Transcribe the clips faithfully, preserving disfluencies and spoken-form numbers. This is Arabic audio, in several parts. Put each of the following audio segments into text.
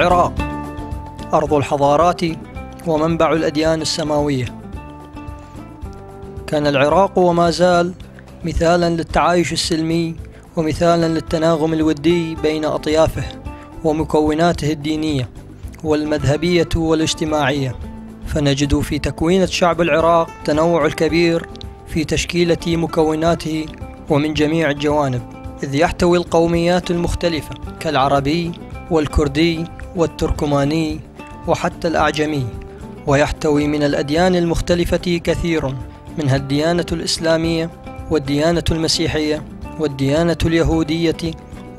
العراق أرض الحضارات ومنبع الأديان السماوية. كان العراق وما زال مثالا للتعايش السلمي ومثالا للتناغم الودي بين أطيافه ومكوناته الدينية والمذهبية والاجتماعية، فنجد في تكوين شعب العراق تنوع الكبير في تشكيلة مكوناته ومن جميع الجوانب، إذ يحتوي القوميات المختلفة كالعربي والكردي والتركماني وحتى الأعجمي، ويحتوي من الأديان المختلفة كثير، منها الديانة الإسلامية والديانة المسيحية والديانة اليهودية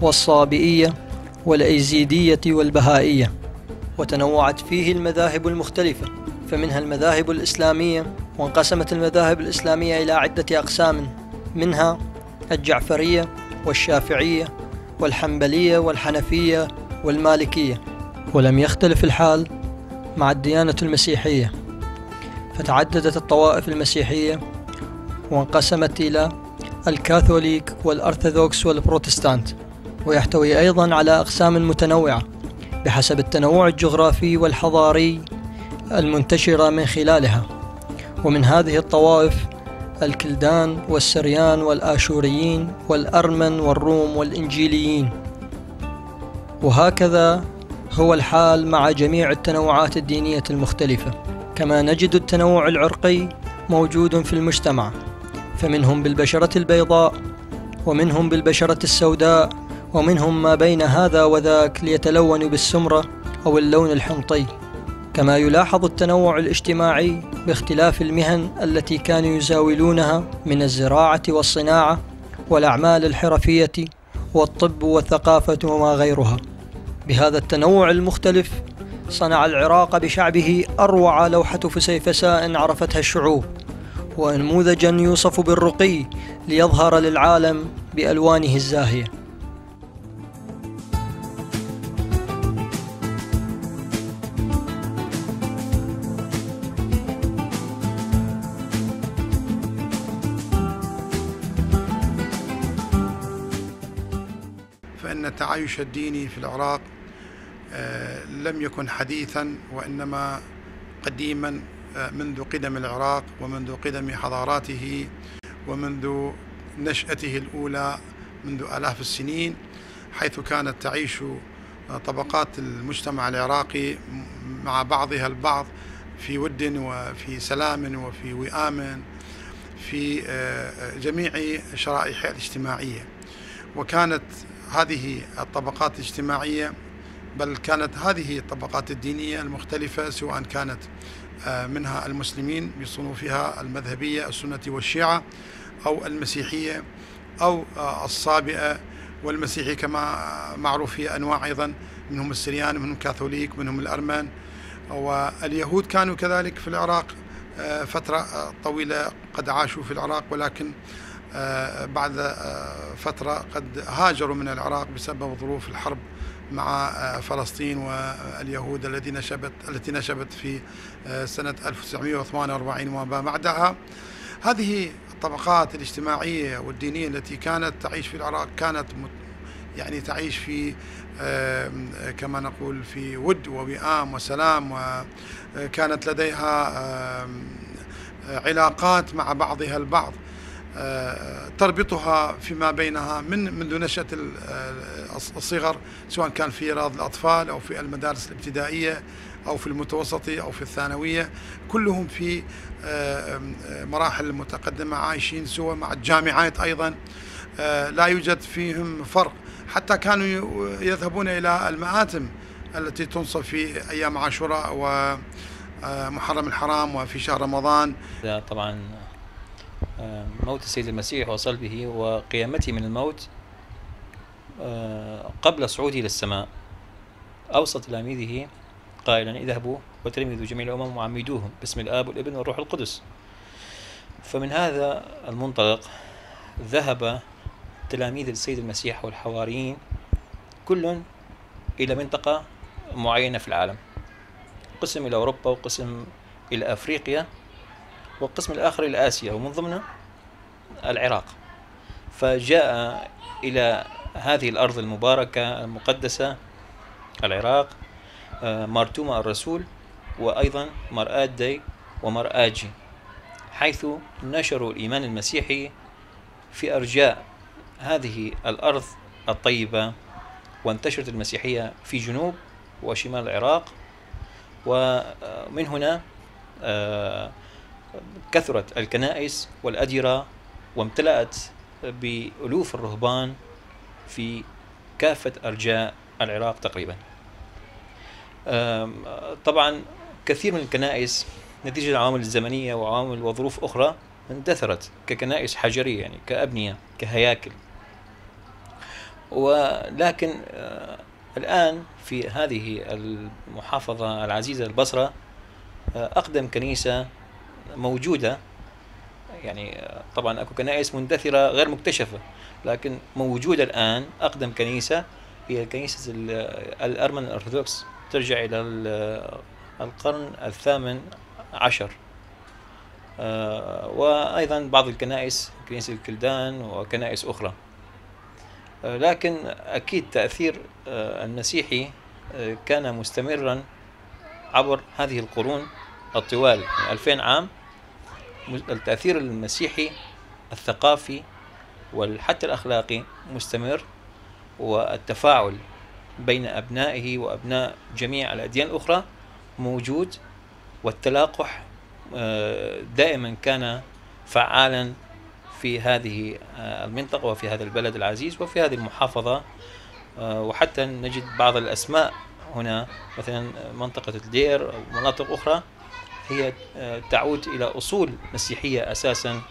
والصابئية والأيزيدية والبهائية. وتنوعت فيه المذاهب المختلفة، فمنها المذاهب الإسلامية، وانقسمت المذاهب الإسلامية إلى عدة أقسام، منها الجعفرية والشافعية والحنبلية والحنفية والمالكية. ولم يختلف الحال مع الديانة المسيحية، فتعددت الطوائف المسيحية وانقسمت إلى الكاثوليك والأرثوذكس والبروتستانت، ويحتوي أيضا على أقسام متنوعة بحسب التنوع الجغرافي والحضاري المنتشرة من خلالها، ومن هذه الطوائف الكلدان والسريان والآشوريين والأرمن والروم والإنجيليين. وهكذا هو الحال مع جميع التنوعات الدينية المختلفة، كما نجد التنوع العرقي موجود في المجتمع، فمنهم بالبشرة البيضاء ومنهم بالبشرة السوداء ومنهم ما بين هذا وذاك ليتلون بالسمرة أو اللون الحمطي. كما يلاحظ التنوع الاجتماعي باختلاف المهن التي كانوا يزاولونها من الزراعة والصناعة والأعمال الحرفية والطب والثقافة وما غيرها. بهذا التنوع المختلف صنع العراق بشعبه أروع لوحة فسيفساء عرفتها الشعوب، ونموذجا يوصف بالرقي ليظهر للعالم بألوانه الزاهية. فإن التعايش الديني في العراق لم يكن حديثا، وإنما قديما منذ قدم العراق ومنذ قدم حضاراته ومنذ نشأته الأولى منذ آلاف السنين، حيث كانت تعيش طبقات المجتمع العراقي مع بعضها البعض في ود وفي سلام وفي وئام في جميع شرائحها الاجتماعية. وكانت هذه الطبقات الاجتماعية، بل كانت هذه الطبقات الدينية المختلفة، سواء كانت منها المسلمين بصنوفها المذهبية السنة والشيعة أو المسيحية أو الصابئة والمسيحي كما معروف في أنواع أيضا، منهم السريان منهم الكاثوليك منهم الأرمن. واليهود كانوا كذلك في العراق فترة طويلة قد عاشوا في العراق، ولكن بعد فترة قد هاجروا من العراق بسبب ظروف الحرب مع فلسطين واليهود التي نشبت التي نشبت في سنة ألف وتسعمئة وثمانية وأربعين وما بعدها. هذه الطبقات الاجتماعية والدينية التي كانت تعيش في العراق كانت يعني تعيش في كما نقول في ود ووئام وسلام، وكانت لديها علاقات مع بعضها البعض تربطها فيما بينها من منذ نشأة الصغر، سواء كان في رياض الأطفال أو في المدارس الابتدائية أو في المتوسطة أو في الثانوية، كلهم في مراحل متقدمة عايشين سوا مع الجامعات أيضا، لا يوجد فيهم فرق، حتى كانوا يذهبون إلى المآتم التي تنصب في أيام عاشوراء ومحرم الحرام وفي شهر رمضان. طبعا موت السيد المسيح وصلبه وقيامته من الموت قبل صعوده للسماء أوصى تلاميذه قائلا: اذهبوا وتلمذوا جميع الأمم وعمدوهم باسم الآب والابن والروح القدس. فمن هذا المنطلق ذهب تلاميذ السيد المسيح والحواريين كل إلى منطقة معينة في العالم، قسم إلى أوروبا وقسم إلى أفريقيا والقسم الآخر إلى آسيا ومن ضمنها العراق. فجاء إلى هذه الأرض المباركة المقدسة العراق مرتومة الرسول وأيضا مرآدي ومرآجي، حيث نشروا الإيمان المسيحي في أرجاء هذه الأرض الطيبة، وانتشرت المسيحية في جنوب وشمال العراق، ومن هنا كثرت الكنائس والأديرة وامتلأت بألوف الرهبان في كافة أرجاء العراق تقريبا. طبعا كثير من الكنائس نتيجة العوامل الزمنية وعوامل وظروف أخرى اندثرت ككنائس حجرية، يعني كأبنية كهياكل، ولكن الآن في هذه المحافظة العزيزة البصرة أقدم كنيسة موجودة، يعني طبعا أكو كنائس مندثرة غير مكتشفة، لكن موجودة الآن أقدم كنيسة هي كنيسة الأرمن الأرثوذكس، ترجع إلى القرن الثامن عشر. وأيضا بعض الكنائس كنيسة الكلدان وكنائس أخرى، لكن أكيد تأثير المسيحي كان مستمرا عبر هذه القرون الطوال، ألفين عام التأثير المسيحي الثقافي وحتى الأخلاقي مستمر، والتفاعل بين أبنائه وأبناء جميع الأديان الأخرى موجود، والتلاقح دائما كان فعالا في هذه المنطقة وفي هذا البلد العزيز وفي هذه المحافظة. وحتى نجد بعض الأسماء هنا، مثلا منطقة الدير أو مناطق أخرى هي تعود إلى أصول مسيحية أساسا،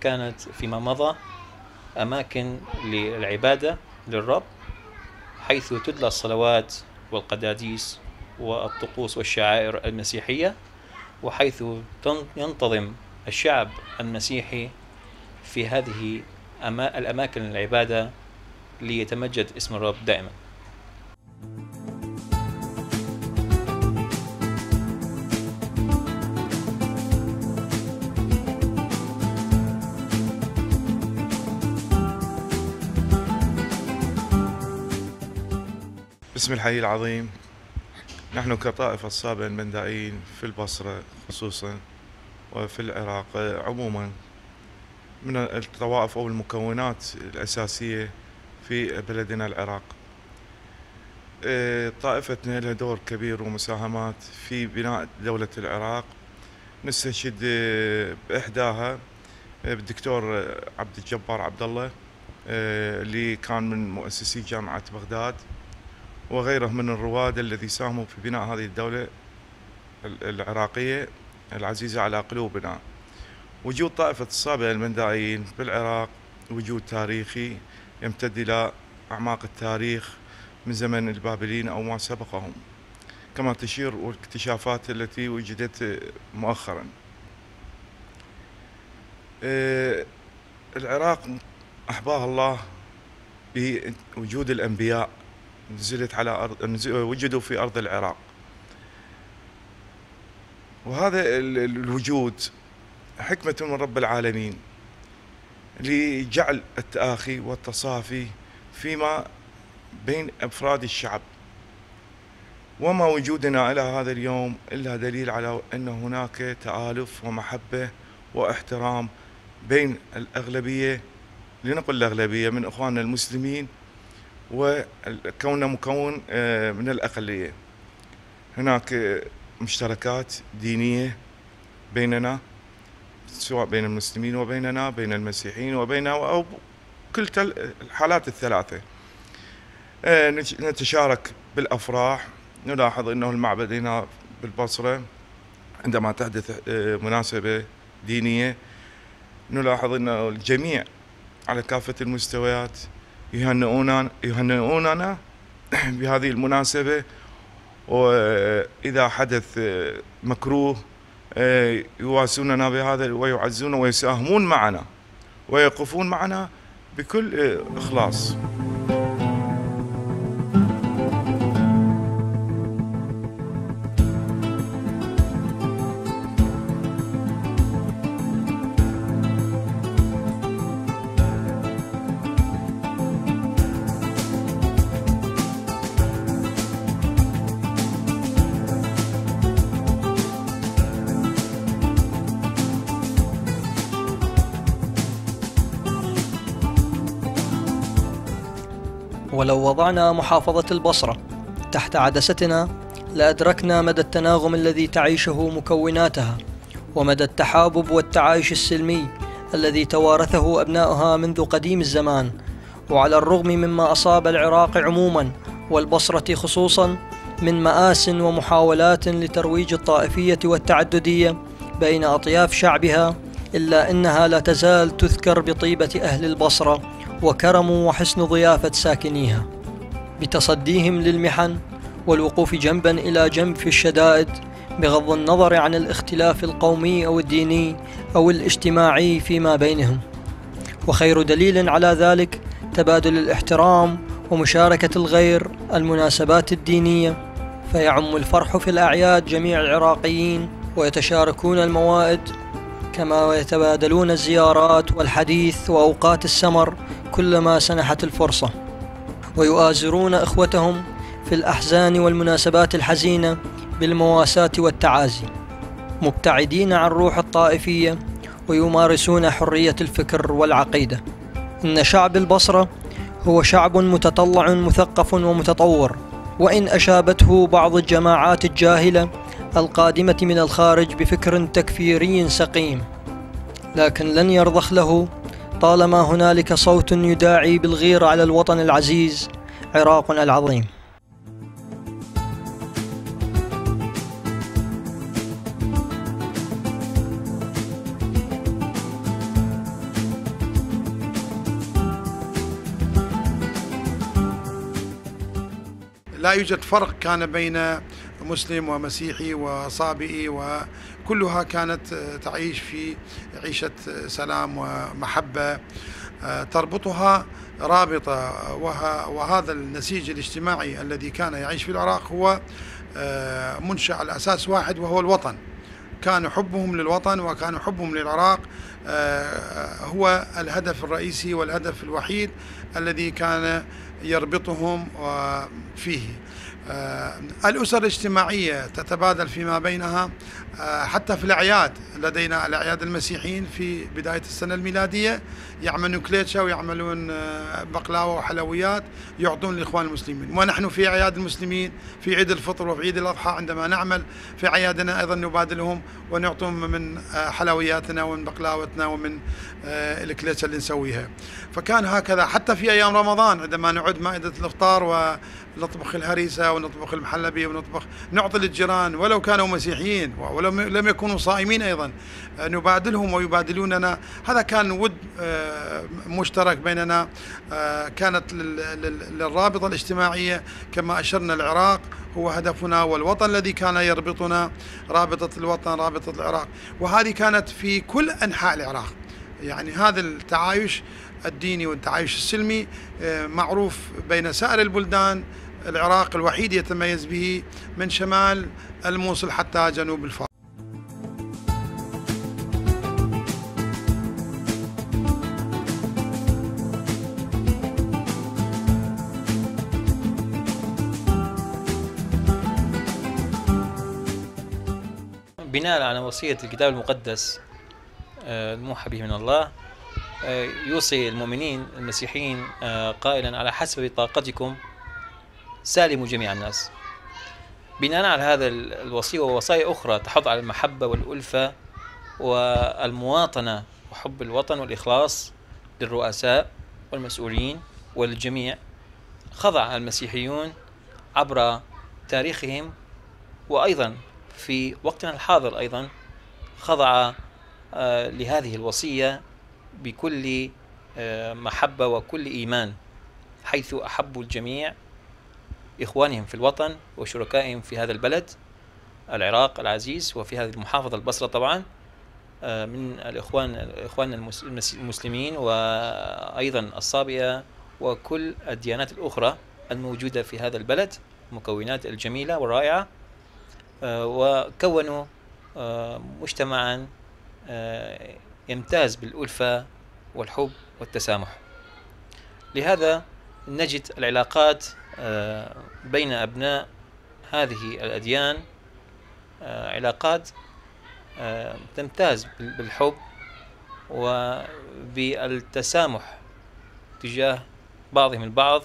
كانت فيما مضى أماكن للعبادة للرب، حيث تدلى الصلوات والقداديس والطقوس والشعائر المسيحية، وحيث ينتظم الشعب المسيحي في هذه الأماكن العبادة ليتمجد اسم الرب دائما. بسم الحي العظيم، نحن كطائفة الصابئة المندائيين في البصرة خصوصا وفي العراق عموما من الطوائف أو المكونات الأساسية في بلدنا العراق. طائفتنا لها دور كبير ومساهمات في بناء دولة العراق، نستشهد بإحداها بالدكتور عبد الجبار عبد الله اللي كان من مؤسسي جامعة بغداد، وغيره من الرواد الذي ساهموا في بناء هذه الدولة العراقية العزيزة على قلوبنا. وجود طائفة الصابئة المندائيين بالعراق وجود تاريخي يمتد إلى أعماق التاريخ من زمن البابليين أو ما سبقهم، كما تشير والاكتشافات التي وجدت مؤخرا. العراق أحباه الله بوجود الأنبياء، نزلت على أرض، وجدوا في أرض العراق، وهذا الوجود حكمة من رب العالمين لجعل التآخي والتصافي فيما بين أفراد الشعب، وما وجودنا إلى هذا اليوم إلا دليل على أن هناك تآلف ومحبة واحترام بين الأغلبية، لنقل الأغلبية من إخواننا المسلمين، وكوننا مكون من الأقلية. هناك مشتركات دينية بيننا، سواء بين المسلمين وبيننا، بين المسيحيين وبيننا، أو كلتا الحالات الثلاثة. نتشارك بالأفراح، نلاحظ أنه المعبد هنا بالبصرة عندما تحدث مناسبة دينية نلاحظ أنه الجميع على كافة المستويات يهنئوننا يهنئوننا بهذه المناسبة، وإذا حدث مكروه يواسوننا بهذا ويعزونا ويساهمون معنا ويقفون معنا بكل إخلاص. ولو وضعنا محافظة البصرة تحت عدستنا لأدركنا مدى التناغم الذي تعيشه مكوناتها، ومدى التحابب والتعايش السلمي الذي توارثه أبناؤها منذ قديم الزمان. وعلى الرغم مما أصاب العراق عموما والبصرة خصوصا من مآس ومحاولات لترويج الطائفية والتعددية بين أطياف شعبها، إلا أنها لا تزال تذكر بطيبة أهل البصرة وكرم وحسن ضيافة ساكنيها، بتصديهم للمحن والوقوف جنبا إلى جنب في الشدائد، بغض النظر عن الاختلاف القومي أو الديني أو الاجتماعي فيما بينهم. وخير دليل على ذلك تبادل الاحترام ومشاركة الغير المناسبات الدينية، فيعم الفرح في الأعياد جميع العراقيين ويتشاركون الموائد، كما يتبادلون الزيارات والحديث وأوقات السمر كلما سنحت الفرصة، ويؤازرون إخوتهم في الأحزان والمناسبات الحزينة بالمواساة والتعازي، مبتعدين عن روح الطائفية ويمارسون حرية الفكر والعقيدة. إن شعب البصرة هو شعب متطلع مثقف ومتطور، وإن أشابته بعض الجماعات الجاهلة القادمة من الخارج بفكر تكفيري سقيم، لكن لن يرضخ له طالما هنالك صوت يداعي بالغيرة على الوطن العزيز عراقنا العظيم. لا يوجد فرق كان بين مسلم ومسيحي وصابئي، وكلها كانت تعيش في عيشة سلام ومحبة تربطها رابطة، وهذا النسيج الاجتماعي الذي كان يعيش في العراق هو منشأ على أساس واحد وهو الوطن. كان حبهم للوطن وكان حبهم للعراق هو الهدف الرئيسي والهدف الوحيد الذي كان يربطهم فيه. الأسر الاجتماعية تتبادل فيما بينها حتى في الأعياد. لدينا الأعياد المسيحيين في بداية السنة الميلادية يعملون كليتشا ويعملون بقلاوة وحلويات يعطون الإخوان المسلمين، ونحن في أعياد المسلمين في عيد الفطر وفي عيد الأضحى عندما نعمل في أعيادنا أيضا نبادلهم ونعطهم من حلوياتنا ومن بقلاوتنا ومن الكليتشا اللي نسويها. فكان هكذا حتى في أيام رمضان عندما نعد مائدة الإفطار ونطبخ الهريسة ونطبخ المحلبي ونطبخ نعطي للجيران ولو كانوا مسيحيين ولو لم يكونوا صائمين، أيضا نبادلهم ويبادلوننا. هذا كان ود مشترك بيننا، كانت للرابطة الاجتماعية كما أشرنا العراق هو هدفنا، والوطن الذي كان يربطنا رابطة الوطن رابطة العراق، وهذه كانت في كل أنحاء العراق. يعني هذا التعايش الديني والتعايش السلمي معروف بين سائر البلدان، العراق الوحيد يتميز به من شمال الموصل حتى جنوب الفارس. بناء على وصية الكتاب المقدس الموحى به من الله، يوصي المؤمنين المسيحيين قائلا: على حسب طاقتكم سالموا جميع الناس. بناء على هذا الوصية ووصايا أخرى تحض على المحبة والألفة والمواطنة وحب الوطن والإخلاص للرؤساء والمسؤولين والجميع، خضع المسيحيون عبر تاريخهم وأيضا في وقتنا الحاضر أيضا خضع لهذه الوصية بكل محبة وكل إيمان، حيث أحبوا الجميع إخوانهم في الوطن وشركائهم في هذا البلد العراق العزيز وفي هذه المحافظة البصرة طبعا من الإخوان الإخوان المسلمين وأيضا الصابئة وكل الديانات الأخرى الموجودة في هذا البلد، مكونات الجميلة والرائعة، وكونوا مجتمعا يمتاز بالألفة والحب والتسامح. لهذا نجد العلاقات بين أبناء هذه الأديان علاقات تمتاز بالحب وبالتسامح تجاه بعضهم البعض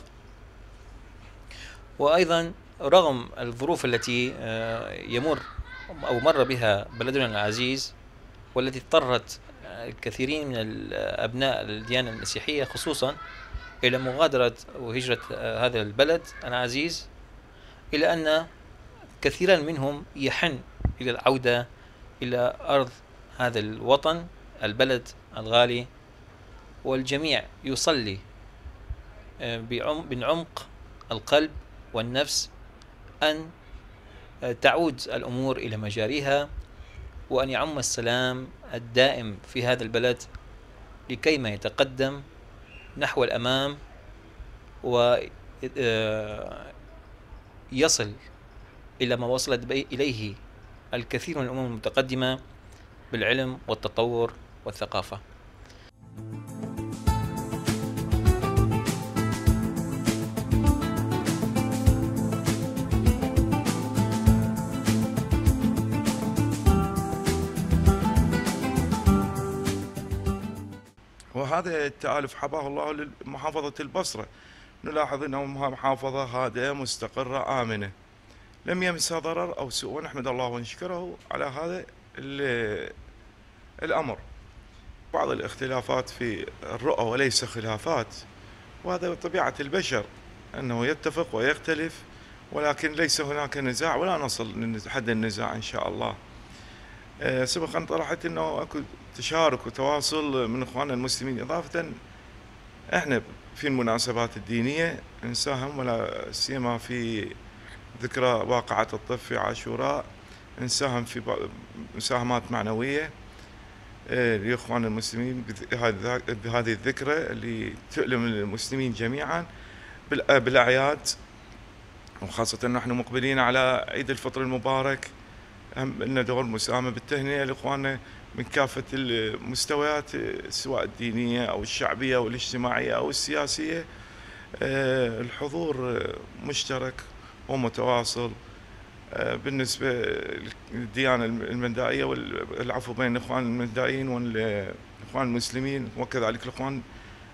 وأيضا رغم الظروف التي يمر أو مر بها بلدنا العزيز والتي اضطرت الكثيرين من أبناء الديانة المسيحية خصوصا إلى مغادرة وهجرة هذا البلد العزيز، إلى أن كثيرا منهم يحن إلى العودة إلى أرض هذا الوطن البلد الغالي، والجميع يصلي بعمق القلب والنفس أن تعود الأمور إلى مجاريها وأن يعم السلام الدائم في هذا البلد لكيما يتقدم نحو الأمام ويصل إلى ما وصلت إليه الكثير من الأمم المتقدمة بالعلم والتطور والثقافة. وهذا التآلف حباه الله لمحافظة البصرة، نلاحظ أنها محافظة هادئة مستقرة آمنة لم يمسها ضرر أو سوء، ونحمد الله ونشكره على هذا الأمر. بعض الاختلافات في الرؤى وليس خلافات، وهذا طبيعة البشر أنه يتفق ويختلف، ولكن ليس هناك نزاع ولا نصل لحد النزاع إن شاء الله. سبق أن طرحت أنه أكو تشارك وتواصل من إخواننا المسلمين، إضافة إحنا في المناسبات الدينية نساهم، ولا سيما في ذكرى واقعة الطف في عاشوراء نساهم في مساهمات معنوية لإخواننا المسلمين بهذه الذكرى اللي تؤلم المسلمين جميعا بالأعياد، وخاصة نحن مقبلين على عيد الفطر المبارك. هم لنا دور مساهمة بالتهنئة لإخواننا من كافة المستويات سواء الدينية أو الشعبية أو الاجتماعية أو السياسية. الحضور مشترك ومتواصل بالنسبة للديانة المندائية والعفو بين الإخوان المندائيين والإخوان المسلمين، وكذلك الإخوان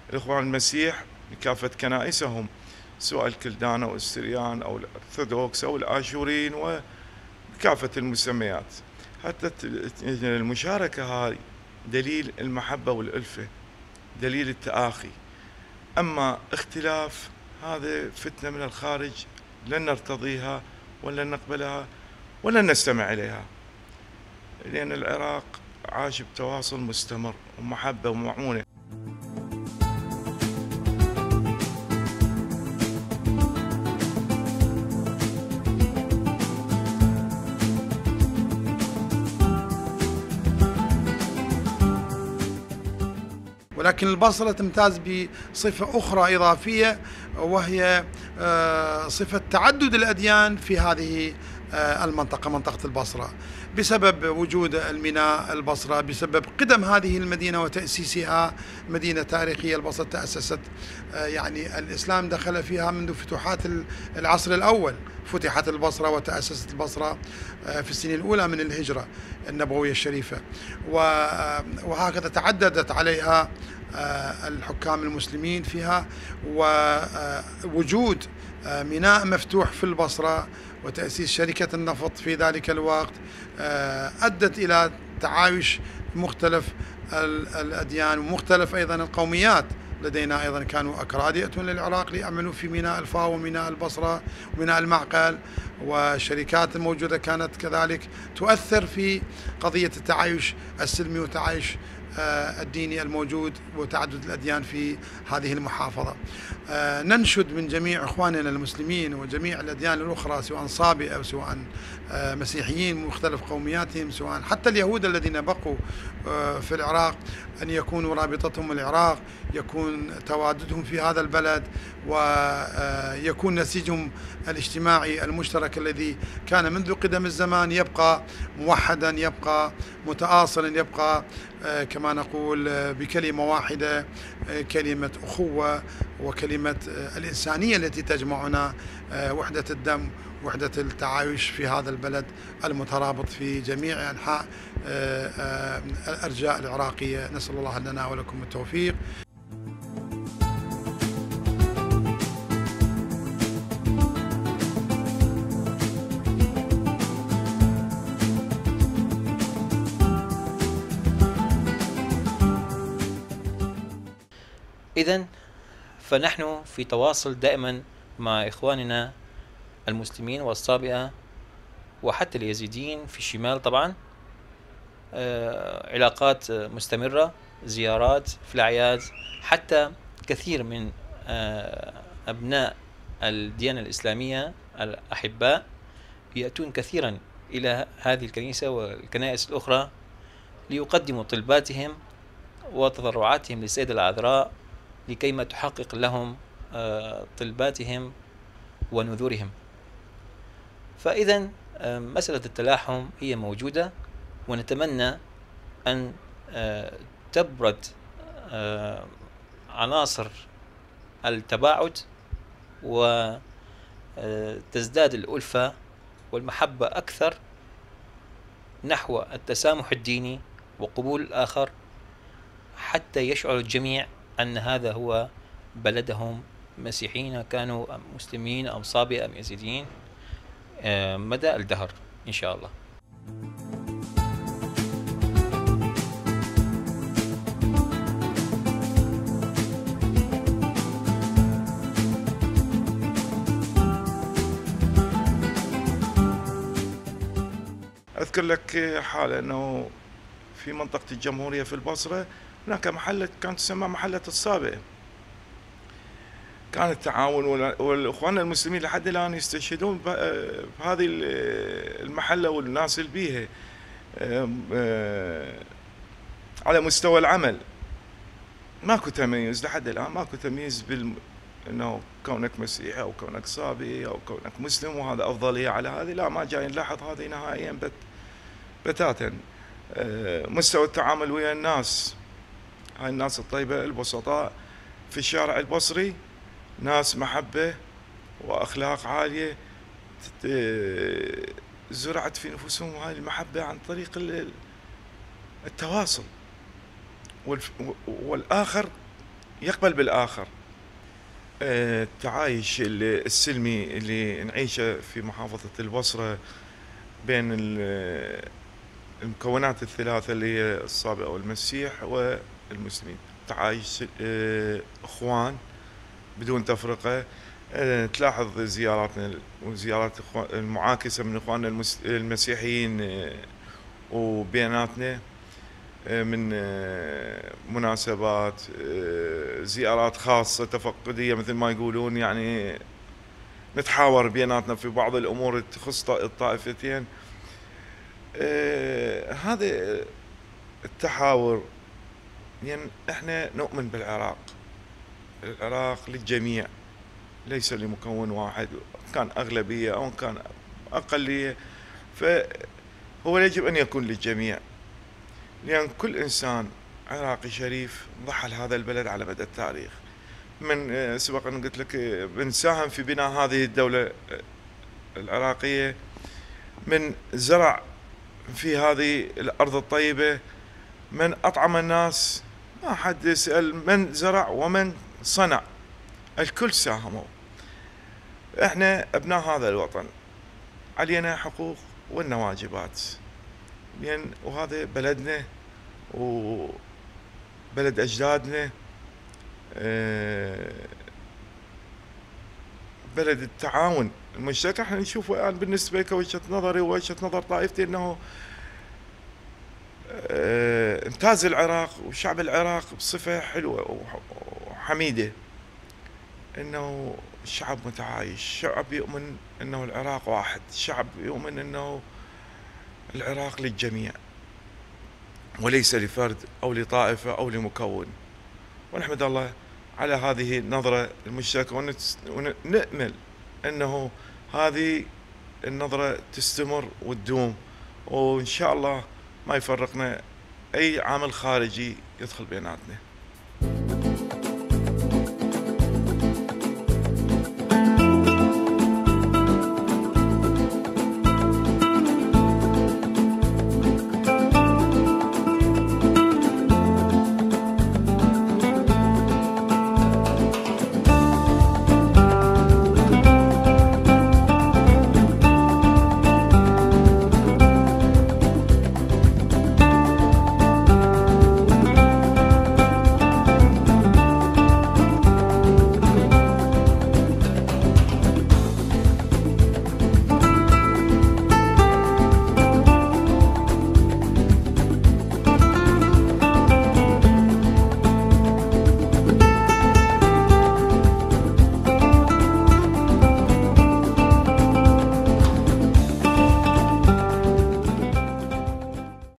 الإخوان المسيح بكافة كنائسهم سواء الكلدان أو السريان أو الأرثوذكس أو الآشوريين و كافة المسميات. حتى المشاركة هاي دليل المحبة والألفة، دليل التآخي. أما اختلاف هذا فتنة من الخارج لن نرتضيها ولن نقبلها ولن نستمع إليها، لأن العراق عاش بتواصل مستمر ومحبة ومعونة. ولكن البصرة تمتاز بصفة أخرى إضافية، وهي صفة تعدد الأديان في هذه المنطقة، منطقة البصرة، بسبب وجود الميناء البصرة، بسبب قدم هذه المدينة وتأسيسها، مدينة تاريخية. البصرة تأسست يعني الإسلام دخل فيها منذ فتوحات العصر الأول، فتحت البصرة وتأسست البصرة في السنة الأولى من الهجرة النبوية الشريفة، وهكذا تعددت عليها الحكام المسلمين فيها. ووجود ميناء مفتوح في البصرة وتأسيس شركة النفط في ذلك الوقت أدت إلى تعايش مختلف الأديان ومختلف أيضا القوميات. لدينا أيضا كانوا أكراد للعراق ليعملوا في ميناء الفاو وميناء البصرة وميناء المعقل، وشركات موجودة كانت كذلك تؤثر في قضية التعايش السلمي وتعايش الديني الموجود وتعدد الأديان في هذه المحافظة. ننشد من جميع إخواننا المسلمين وجميع الأديان الأخرى، سواء صابئة أو سواء مسيحيين من مختلف قومياتهم، سواء حتى اليهود الذين بقوا في العراق، أن يكونوا رابطتهم العراق، يكون تواجدهم في هذا البلد، ويكون نسيجهم الاجتماعي المشترك الذي كان منذ قدم الزمان يبقى موحدا، يبقى متآصلا، يبقى كما نقول بكلمة واحدة، كلمة أخوة وكلمة الإنسانية التي تجمعنا، وحدة الدم، وحدة التعايش في هذا البلد المترابط في جميع أنحاء الأرجاء العراقية. نسأل الله لنا ولكم التوفيق. إذن فنحن في تواصل دائما مع إخواننا المسلمين والصابئة وحتى اليزيديين في الشمال طبعا، علاقات مستمرة، زيارات في الأعياد، حتى كثير من أبناء الديانة الإسلامية الأحباء يأتون كثيرا إلى هذه الكنيسة والكنائس الأخرى ليقدموا طلباتهم وتضرعاتهم للسيدة العذراء لكيما تحقق لهم طلباتهم ونذورهم. فإذا مسألة التلاحم هي موجودة، ونتمنى أن تبرد عناصر التباعد وتزداد الألفة والمحبة أكثر نحو التسامح الديني وقبول الآخر، حتى يشعر الجميع أن هذا هو بلدهم، مسيحيين كانوا أم مسلمين أم صابئة أم يزيديين مدى الدهر إن شاء الله. أذكر لك حالة أنه في منطقة الجمهورية في البصرة هناك محلة كانت تسمى محلة الصابئة، كان التعاون والإخوان المسلمين لحد الآن يستشهدون بهذه المحلة والناس اللي بيها على مستوى العمل. ماكو تمييز لحد الآن، ماكو تمييز بال أنه كونك مسيحي أو كونك صابئي أو كونك مسلم وهذا أفضلية على هذه، لا، ما جاي نلاحظ هذه نهائيا بت بتاتا. مستوى التعامل ويا الناس، هاي الناس الطيبة البسطاء في الشارع البصري، ناس محبة وأخلاق عالية زرعت في نفوسهم هاي المحبة عن طريق التواصل، والآخر يقبل بالآخر. التعايش السلمي اللي نعيشه في محافظة البصرة بين المكونات الثلاثة اللي هي الصابئة والمسيح والمسلمين، تعايش اخوان بدون تفرقة. تلاحظ زياراتنا وزيارات المعاكسة من اخواننا المسيحيين وبيناتنا من مناسبات، زيارات خاصة تفقدية مثل ما يقولون، يعني نتحاور بيناتنا في بعض الأمور تخص الطائفتين. هذا التحاور، يعني احنا نؤمن بالعراق، العراق للجميع ليس لمكون واحد، كان أغلبية أو كان أقلية، فهو يجب أن يكون للجميع، لأن يعني كل إنسان عراقي شريف ضحى لهذا البلد على مدى التاريخ، من سبق أن قلت لك من ساهم في بناء هذه الدولة العراقية، من زرع في هذه الأرض الطيبة، من أطعم الناس، ما حد يسأل من زرع ومن صنع، الكل ساهموا. إحنا أبناء هذا الوطن علينا حقوق ولنا واجبات، يعني وهذا بلدنا وبلد أجدادنا، بلد التعاون المشترك. احنا نشوفه الآن بالنسبة لي كوجهة نظري ووجهة نظر طائفتي أنه امتاز العراق وشعب العراق بصفة حلوة وحميدة، أنه شعب متعايش، شعب يؤمن أنه العراق واحد، شعب يؤمن أنه العراق للجميع وليس لفرد أو لطائفة أو لمكون. ونحمد الله على هذه النظرة المشتركة، ونأمل أنه هذه النظرة تستمر وتدوم، وإن شاء الله ما يفرقنا أي عامل خارجي يدخل بيناتنا.